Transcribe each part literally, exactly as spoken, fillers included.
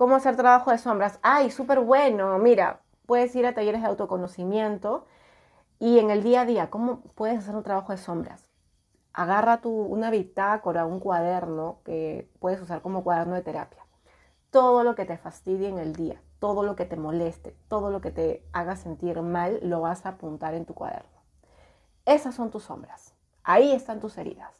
cómo hacer trabajo de sombras. ¡Ay, súper bueno! Mira, puedes ir a talleres de autoconocimiento y en el día a día, ¿cómo puedes hacer un trabajo de sombras? Agarra tu, una bitácora, un cuaderno que puedes usar como cuaderno de terapia. Todo lo que te fastidie en el día, todo lo que te moleste, todo lo que te haga sentir mal, lo vas a apuntar en tu cuaderno. Esas son tus sombras. Ahí están tus heridas.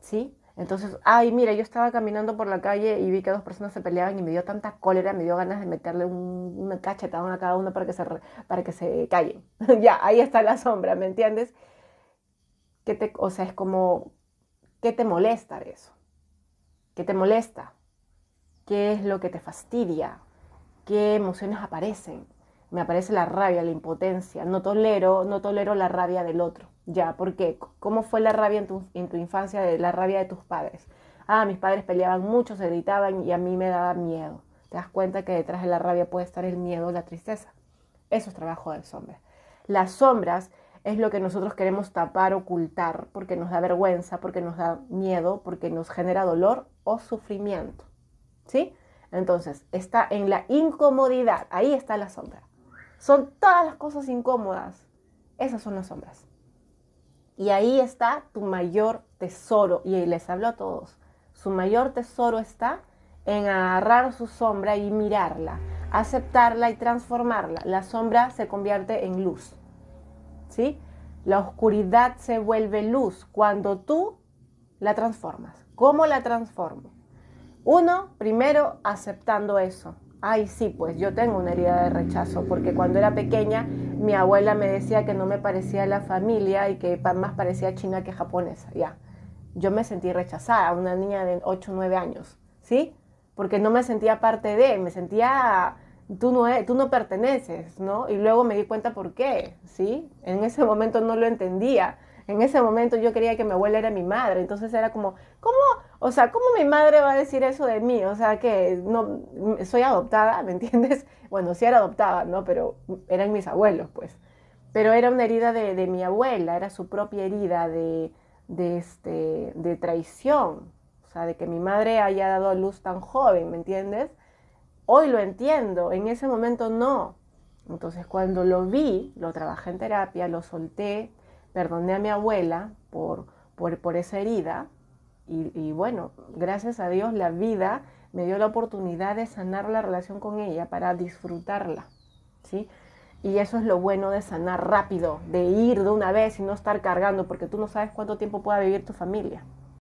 ¿Sí? Entonces, ay, mira, yo estaba caminando por la calle y vi que dos personas se peleaban y me dio tanta cólera, me dio ganas de meterle un, una cachetada a cada uno para que se, para que se callen. Ya, ahí está la sombra, ¿me entiendes? ¿Qué te, o sea, es como, ¿qué te molesta de eso? ¿Qué te molesta? ¿Qué es lo que te fastidia? ¿Qué emociones aparecen? Me aparece la rabia, la impotencia. No tolero, no tolero la rabia del otro. Ya, ¿por qué? ¿Cómo fue la rabia en tu, en tu infancia, de la rabia de tus padres? Ah, mis padres peleaban mucho, se gritaban y a mí me daba miedo. Te das cuenta que detrás de la rabia puede estar el miedo, la tristeza. Eso es trabajo de sombra. Las sombras es lo que nosotros queremos tapar, ocultar, porque nos da vergüenza, porque nos da miedo, porque nos genera dolor o sufrimiento. ¿Sí? Entonces, está en la incomodidad. Ahí está la sombra. Son todas las cosas incómodas. Esas son las sombras. Y ahí está tu mayor tesoro. Y les hablo a todos. Su mayor tesoro está en agarrar su sombra y mirarla, aceptarla y transformarla. La sombra se convierte en luz. ¿Sí? La oscuridad se vuelve luz cuando tú la transformas. ¿Cómo la transformo? Uno, primero, aceptando eso. Ay, sí, pues yo tengo una herida de rechazo, porque cuando era pequeña mi abuela me decía que no me parecía la familia y que más parecía china que japonesa, ya. Yo me sentí rechazada, una niña de ocho o nueve años, ¿sí? Porque no me sentía parte de, me sentía, tú no, tú no perteneces, ¿no? Y luego me di cuenta por qué, ¿sí? En ese momento no lo entendía. En ese momento yo creía que mi abuela era mi madre, entonces era como, ¿cómo? O sea, ¿cómo mi madre va a decir eso de mí? O sea, que no, soy adoptada, ¿me entiendes? Bueno, sí era adoptada, ¿no? Pero eran mis abuelos, pues. Pero era una herida de, de mi abuela, era su propia herida de, de, este, de traición. O sea, de que mi madre haya dado a luz tan joven, ¿me entiendes? Hoy lo entiendo, en ese momento no. Entonces, cuando lo vi, lo trabajé en terapia, lo solté, perdoné a mi abuela por, por, por esa herida y, y bueno, gracias a Dios la vida me dio la oportunidad de sanar la relación con ella para disfrutarla, ¿sí? Y eso es lo bueno de sanar rápido, de ir de una vez y no estar cargando, porque tú no sabes cuánto tiempo pueda vivir tu familia.